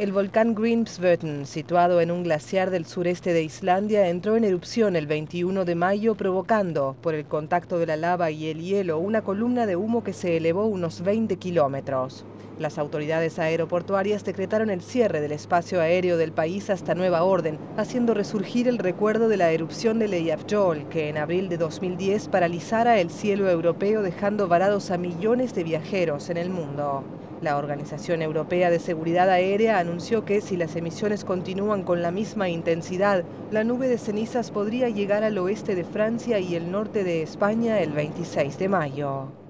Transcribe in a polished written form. El volcán Grímsvötn, situado en un glaciar del sureste de Islandia, entró en erupción el 21 de mayo, provocando, por el contacto de la lava y el hielo, una columna de humo que se elevó unos 20 kilómetros. Las autoridades aeroportuarias decretaron el cierre del espacio aéreo del país hasta nueva orden, haciendo resurgir el recuerdo de la erupción del Eyjafjöll, que en abril de 2010 paralizara el cielo europeo, dejando varados a millones de viajeros en el mundo. La Organización Europea de Seguridad Aérea anunció que si las emisiones continúan con la misma intensidad, la nube de cenizas podría llegar al oeste de Francia y el norte de España el 26 de mayo.